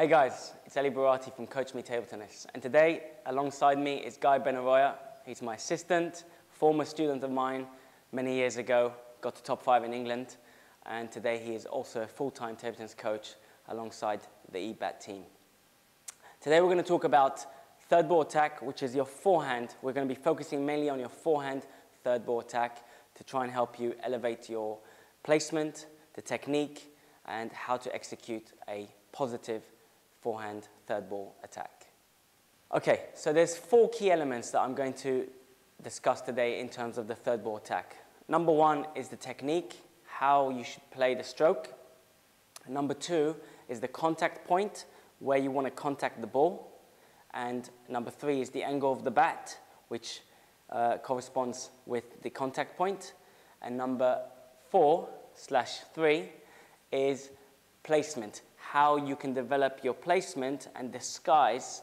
Hey guys, it's Eli Baraty from Coach Me Table Tennis, and today alongside me is Guy Benaroya. He's my assistant, former student of mine many years ago, got to top 5 in England, and today he is also a full-time table tennis coach alongside the eBat team. Today we're going to talk about third ball attack, which is your forehand. We're going to be focusing mainly on your forehand third ball attack to try and help you elevate your placement, the technique, and how to execute a positive forehand third ball attack. Okay, so there's 4 key elements that I'm going to discuss today in terms of the third ball attack. Number 1 is the technique, how you should play the stroke. Number 2 is the contact point, where you want to contact the ball. And number 3 is the angle of the bat, which corresponds with the contact point. And number 4/3 is placement, how you can develop your placement and disguise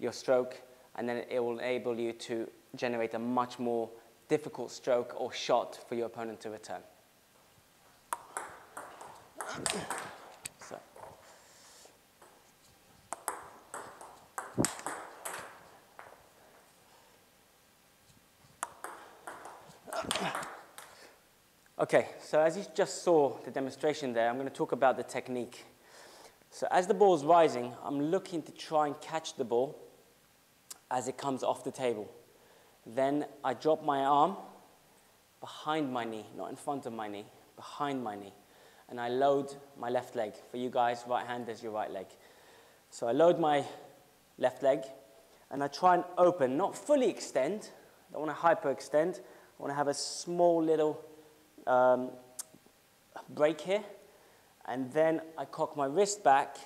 your stroke, and then it will enable you to generate a much more difficult stroke or shot for your opponent to return. So. Okay, so as you just saw the demonstration there, I'm going to talk about the technique. So as the ball is rising, I'm looking to try and catch the ball as it comes off the table. Then I drop my arm behind my knee, not in front of my knee, behind my knee. And I load my left leg. For you guys, right hand is your right leg. So I load my left leg and I try and open, not fully extend. I don't want to hyperextend. I want to have a small little break here. And then I cock my wrist back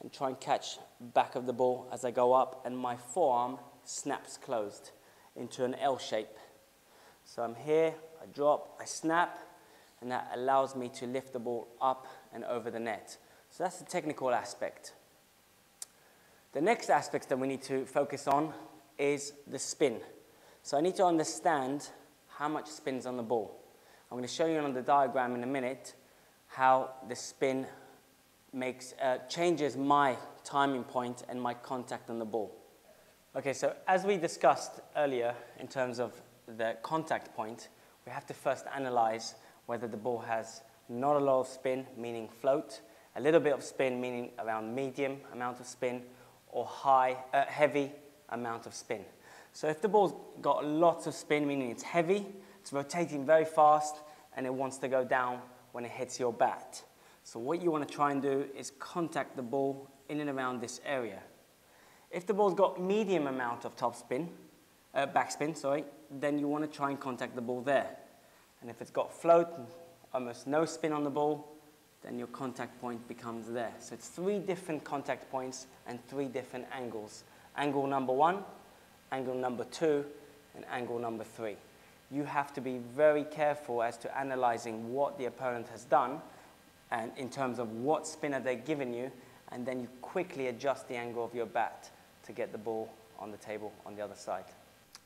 and try and catch back of the ball as I go up, and my forearm snaps closed into an L shape. So I'm here, I drop, I snap, and that allows me to lift the ball up and over the net. So that's the technical aspect. The next aspect that we need to focus on is the spin. So I need to understand how much spin's on the ball. I'm going to show you on the diagram in a minute how the spin makes, changes my timing point and my contact on the ball. Okay, so as we discussed earlier in terms of the contact point, we have to first analyze whether the ball has not a lot of spin, meaning float, a little bit of spin, meaning around medium amount of spin, or high, heavy amount of spin. So if the ball's got lots of spin, meaning it's heavy, it's rotating very fast, and it wants to go down when it hits your bat. So what you want to try and do is contact the ball in and around this area. If the ball's got medium amount of backspin, then you want to try and contact the ball there. And if it's got float, almost no spin on the ball, then your contact point becomes there. So it's 3 different contact points and 3 different angles. Angle number 1, angle number 2, and angle number 3. You have to be very careful as to analyzing what the opponent has done and in terms of what spinner they've given you, and then you quickly adjust the angle of your bat to get the ball on the table on the other side.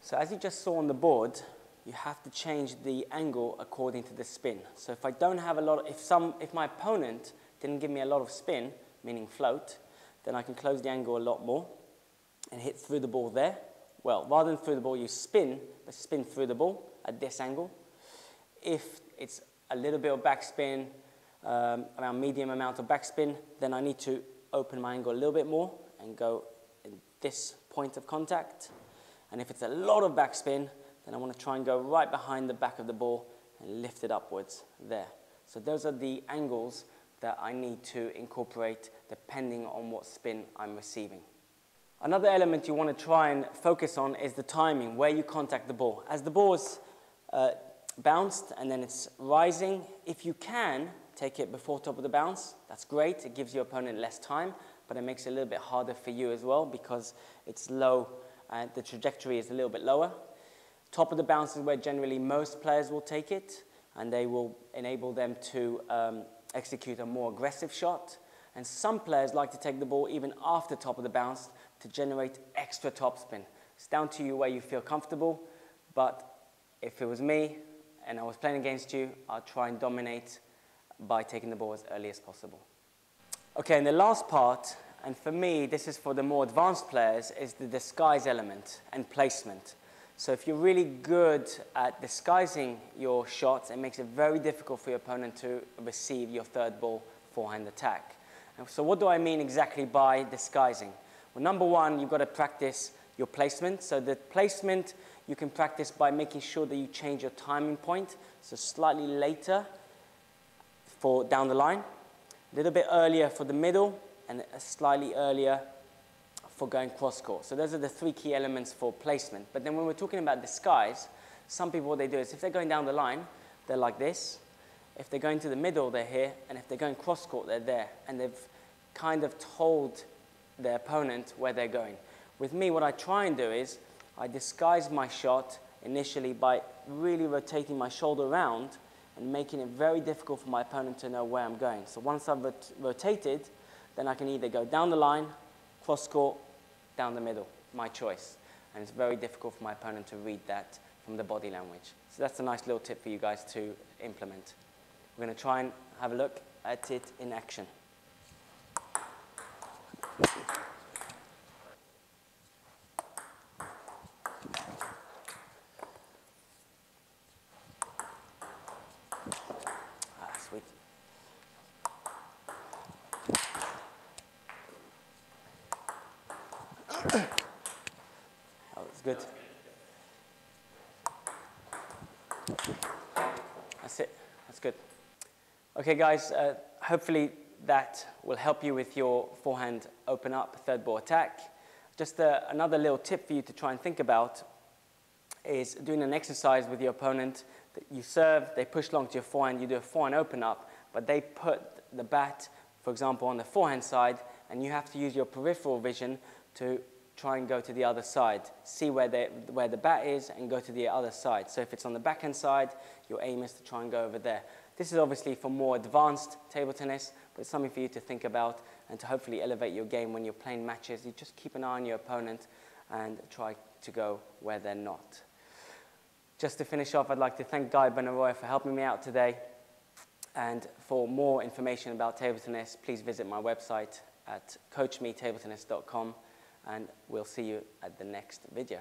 So as you just saw on the board, you have to change the angle according to the spin. So if I don't have a lot, if my opponent didn't give me a lot of spin, meaning float, then I can close the angle a lot more and hit through the ball there. Well, rather than through the ball, you spin, but spin through the ball at this angle. If it's a little bit of backspin, around medium amount of backspin, then I need to open my angle a little bit more and go in this point of contact. And if it's a lot of backspin, then I want to try and go right behind the back of the ball and lift it upwards there. So those are the angles that I need to incorporate depending on what spin I'm receiving. Another element you want to try and focus on is the timing, where you contact the ball. As the ball is bounced and then it's rising, if you can take it before top of the bounce, that's great. It gives your opponent less time, but it makes it a little bit harder for you as well because it's low and the trajectory is a little bit lower. Top of the bounce is where generally most players will take it, and they will enable them to execute a more aggressive shot. And some players like to take the ball even after top of the bounce to generate extra topspin. It's down to you where you feel comfortable, but if it was me and I was playing against you, I'd try and dominate by taking the ball as early as possible. Okay, and the last part, and for me, this is for the more advanced players, is the disguise element and placement. So if you're really good at disguising your shots, it makes it very difficult for your opponent to receive your third ball forehand attack. And so what do I mean exactly by disguising? Well, number one, you've got to practice your placement. So the placement you can practice by making sure that you change your timing point, so slightly later for down the line, a little bit earlier for the middle, and slightly earlier for going cross-court. So those are the three key elements for placement. But then when we're talking about disguise, some people, what they do is if they're going down the line, they're like this. If they're going to the middle, they're here. And if they're going cross-court, they're there. And they've kind of told their opponent where they're going. With me, what I try and do is I disguise my shot initially by really rotating my shoulder around and making it very difficult for my opponent to know where I'm going. So once I've rotated, then I can either go down the line, cross-court, down the middle, my choice. And it's very difficult for my opponent to read that from the body language. So that's a nice little tip for you guys to implement. We're going to try and have a look at it in action. Good. That's it. That's good. Okay, guys, hopefully that will help you with your forehand open up, third ball attack. Just another little tip for you to try and think about is doing an exercise with your opponent. You serve, they push long to your forehand, you do a forehand open up, but they put the bat, for example, on the forehand side, and you have to use your peripheral vision to try and go to the other side. See where the bat is and go to the other side. So if it's on the backhand side, your aim is to try and go over there. This is obviously for more advanced table tennis, but it's something for you to think about and to hopefully elevate your game when you're playing matches. You just keep an eye on your opponent and try to go where they're not. Just to finish off, I'd like to thank Guy Benaroya for helping me out today. And for more information about table tennis, please visit my website at coachmetabletennis.com. And we'll see you at the next video.